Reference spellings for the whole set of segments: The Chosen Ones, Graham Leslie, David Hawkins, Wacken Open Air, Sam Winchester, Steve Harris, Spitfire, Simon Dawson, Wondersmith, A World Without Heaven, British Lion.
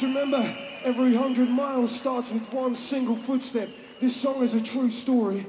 Remember, every 100 miles starts with one single footstep. This song is a true story.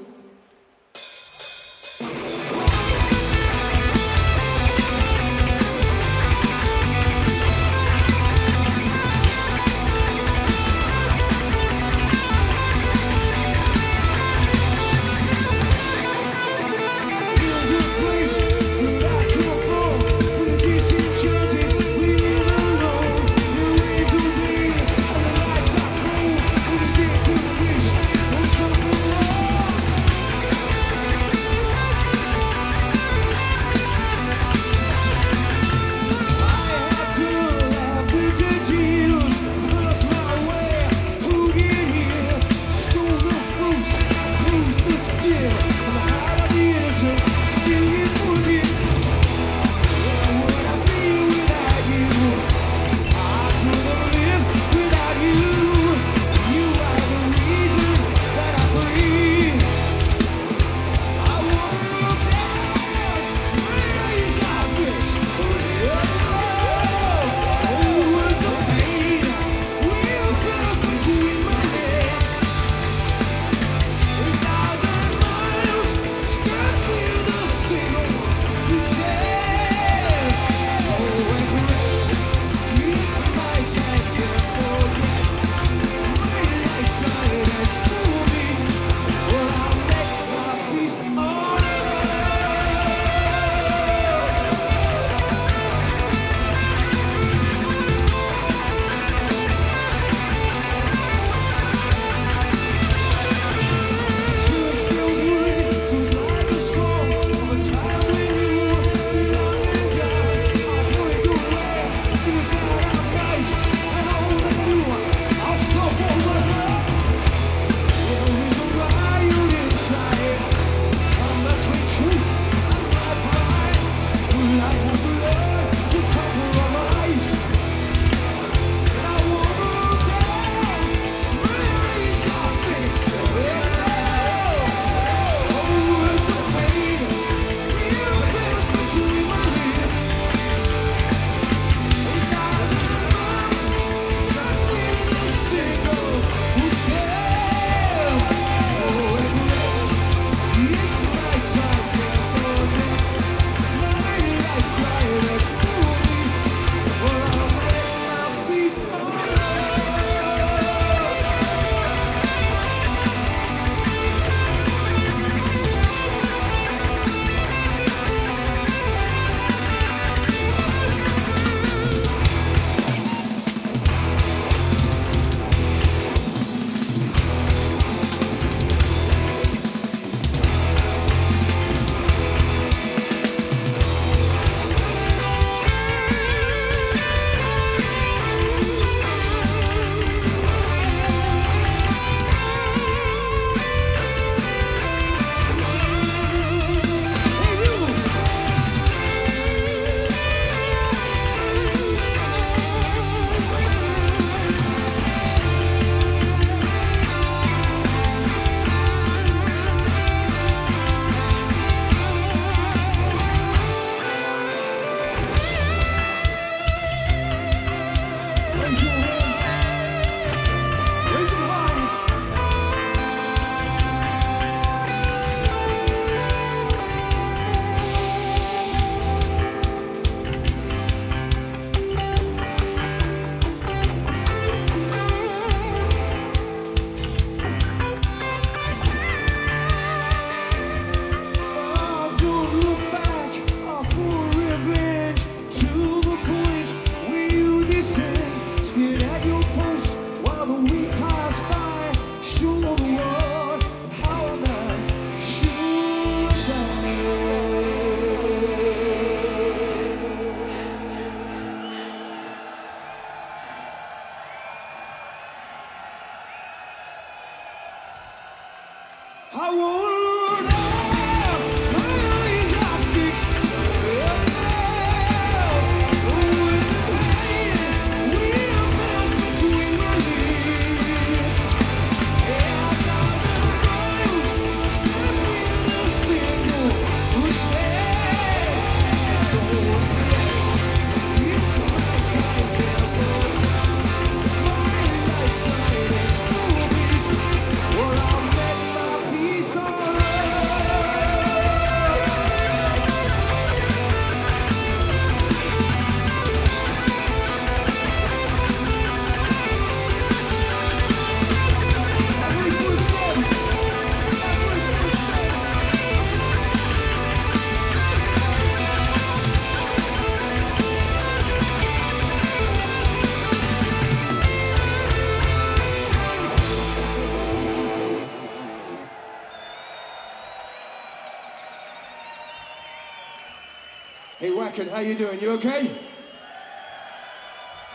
Hey Wacken, how you doing? You okay?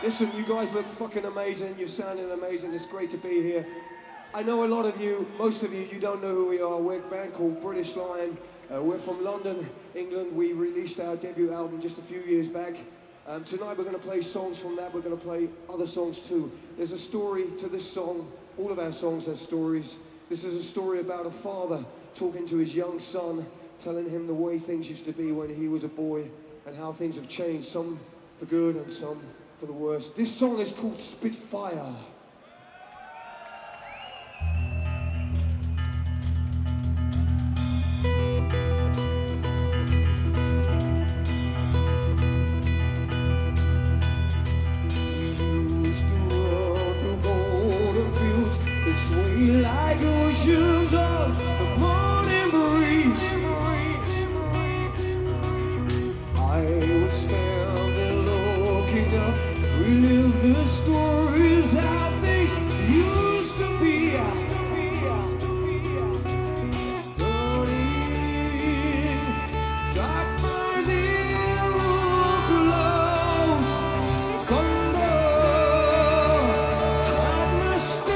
Listen, you guys look fucking amazing. You're sounding amazing. It's great to be here. I know a lot of you, most of you, you don't know who we are. We're a band called British Lion. We're from London, England. We released our debut album just a few years back. Tonight we're going to play songs from that. We're going to play other songs too. There's a story to this song. All of our songs have stories. This is a story about a father talking to his young son, telling him the way things used to be when he was a boy and how things have changed, some for good and some for the worse. This song is called Spitfire. Sway like oceans on the morning breeze. I would stand there looking up, relive the stories how things used to be. But in darkness, yellow clouds, thunder, and mistake.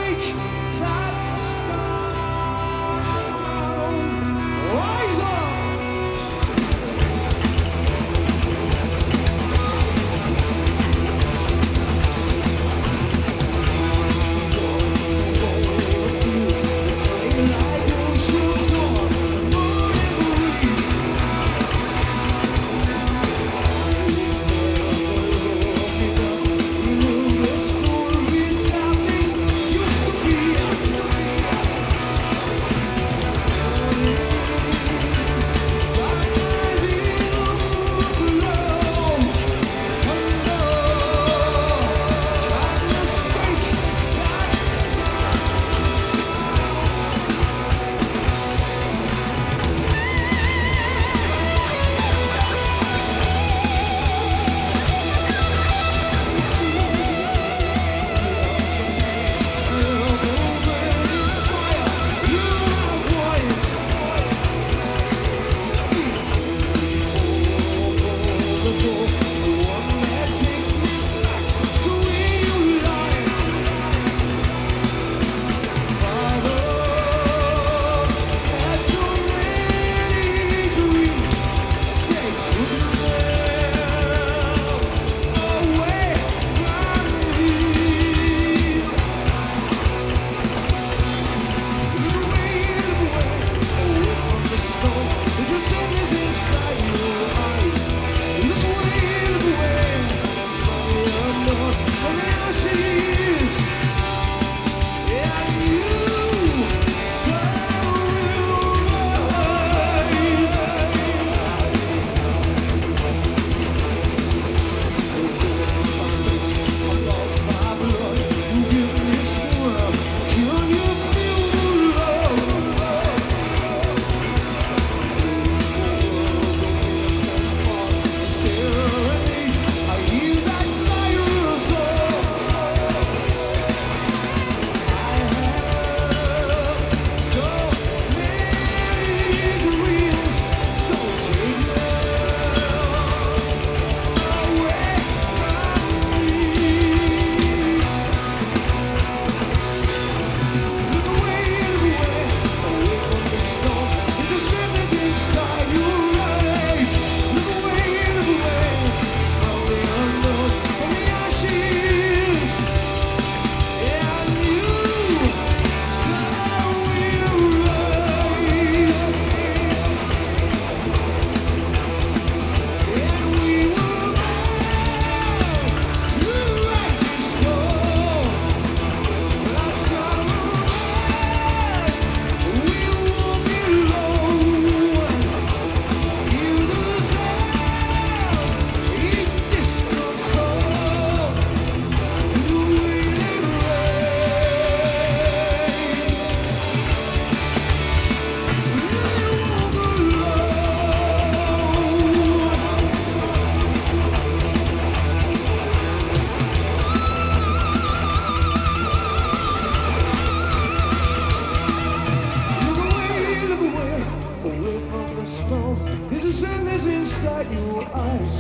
inside your eyes.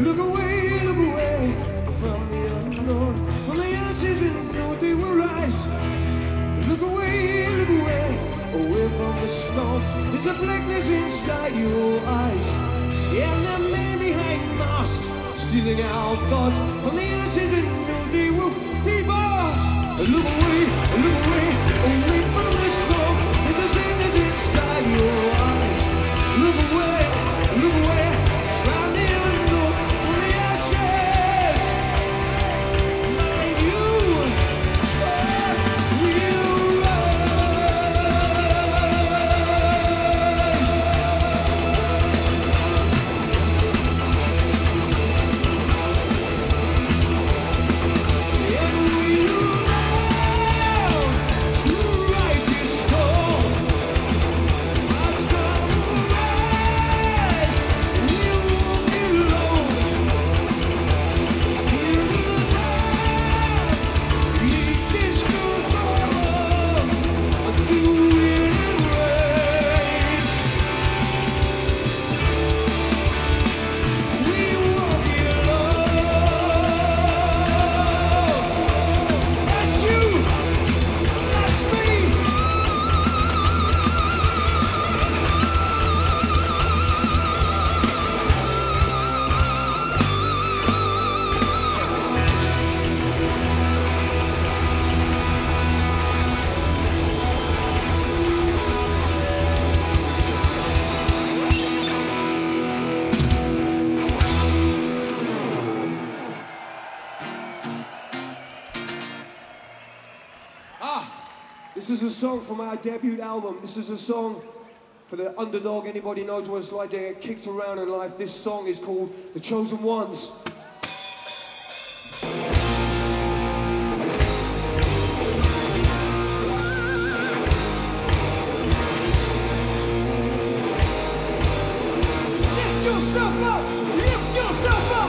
Look away from the unknown, from the ashes and know they will rise. Look away, away from the snow. There's a blackness inside your eyes. Yeah, and the man behind masks, stealing our thoughts, from the ashes and know they will devour. Look away, away from the snow. There's a sadness inside your eyes. Look away, from the unknown, from the ashes. My you, sir, you rise. And we learn to write this storm. It's time to rise. We won't be alone. Here in the sun, this goes on. The wind and rain. We won't be alone. That's you. That's me. This is a song from our debut album. This is a song for the underdog. Anybody knows what it's like to get kicked around in life. This song is called The Chosen Ones. Lift yourself up! Lift yourself up!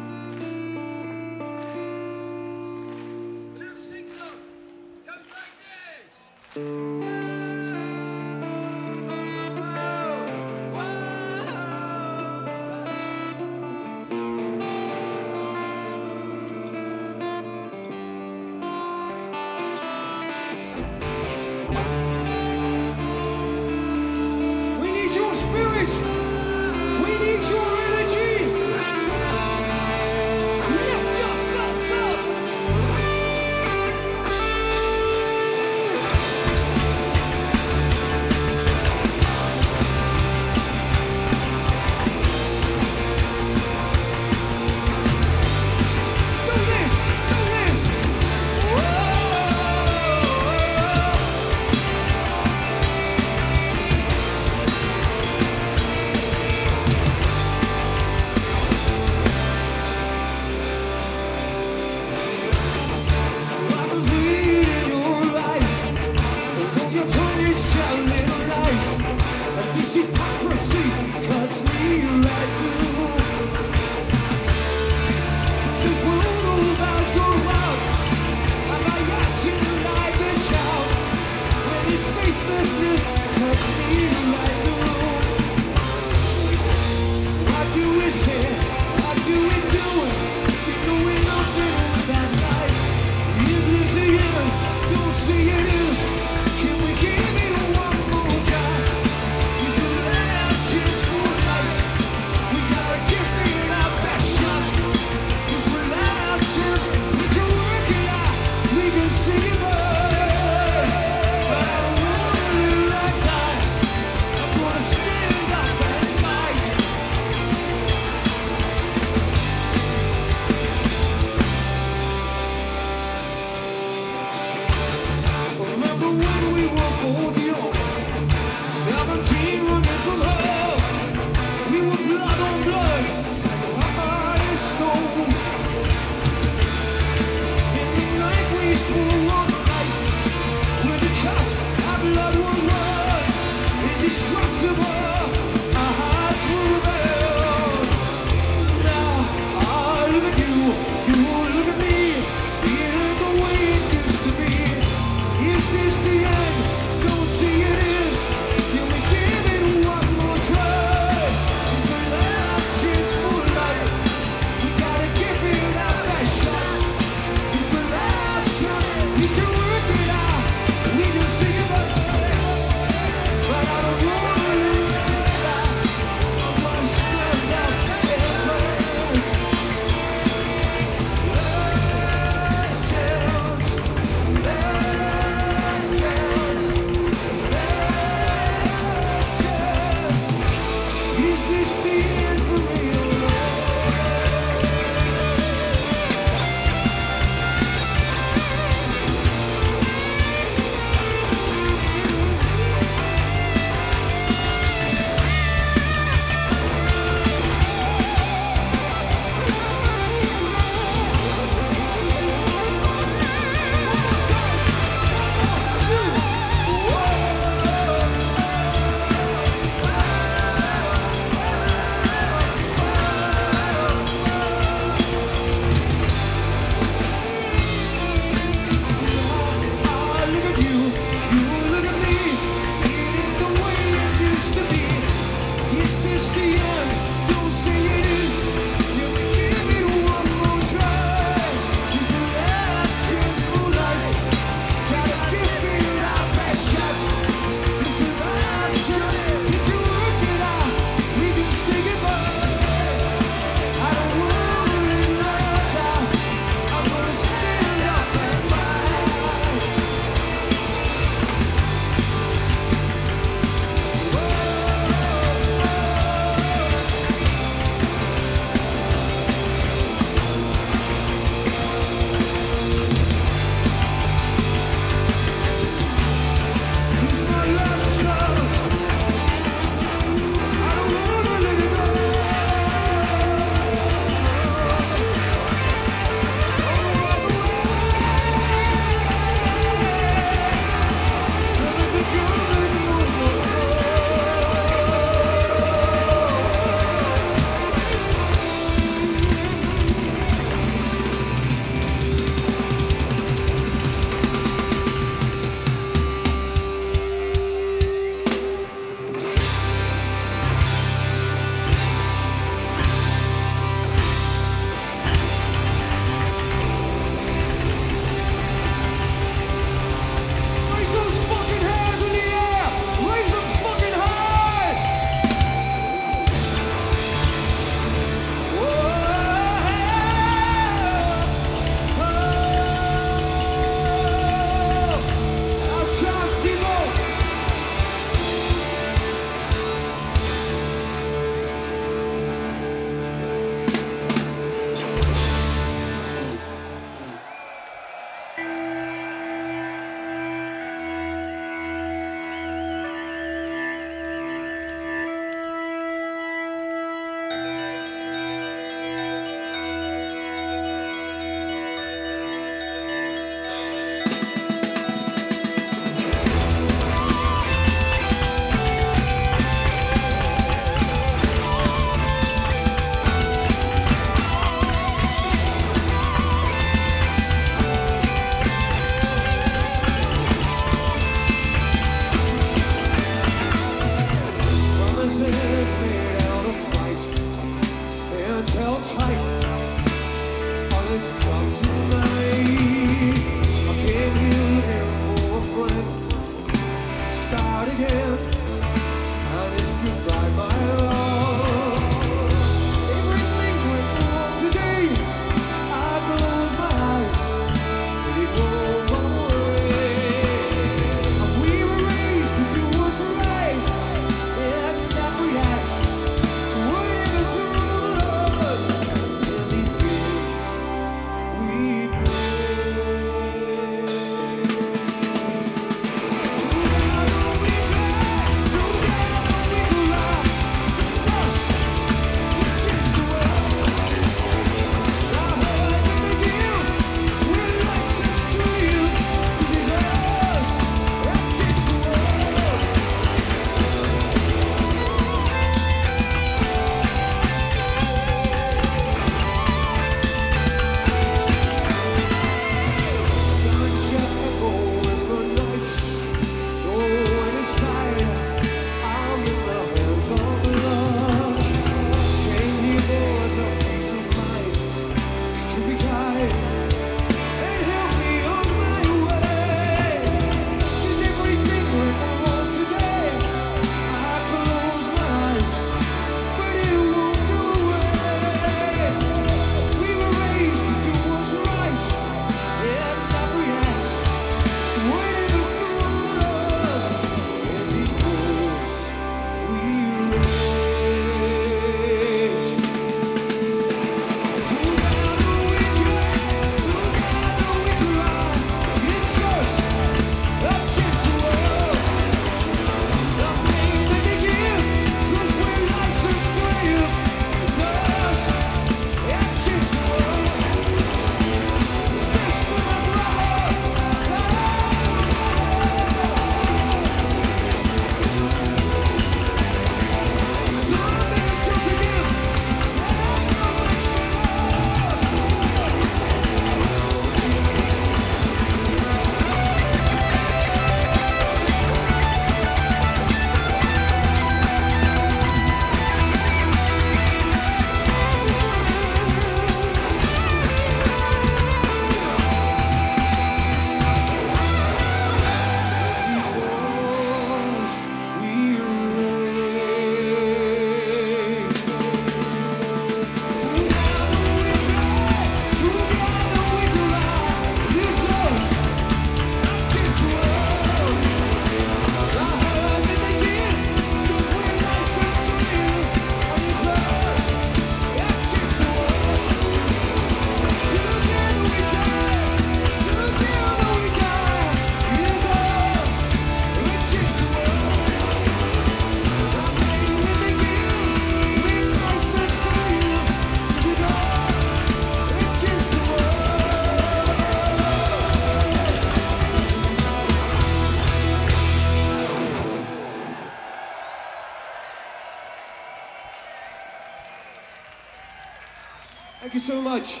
Thank you so much.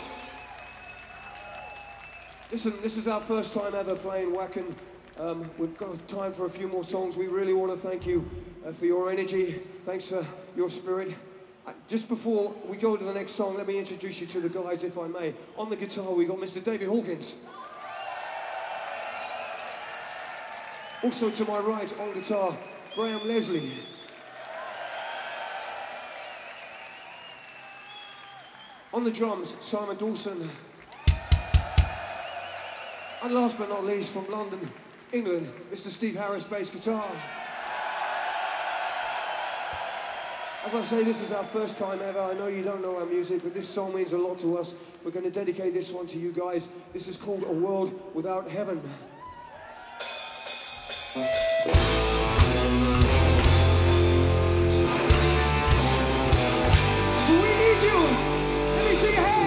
Listen, this is our first time ever playing Wacken. We've got time for a few more songs. We really want to thank you for your energy. Thanks for your spirit. Just before we go to the next song, let me introduce you to the guys, if I may. On the guitar, we got Mr. David Hawkins. Also to my right, on guitar, Graham Leslie. On the drums, Simon Dawson. And last but not least, from London, England, Mr. Steve Harris, bass guitar. As I say, this is our first time ever. I know you don't know our music, but this song means a lot to us. We're going to dedicate this one to you guys. This is called A World Without Heaven. So we need you. Let me see your hands.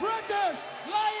British Lion!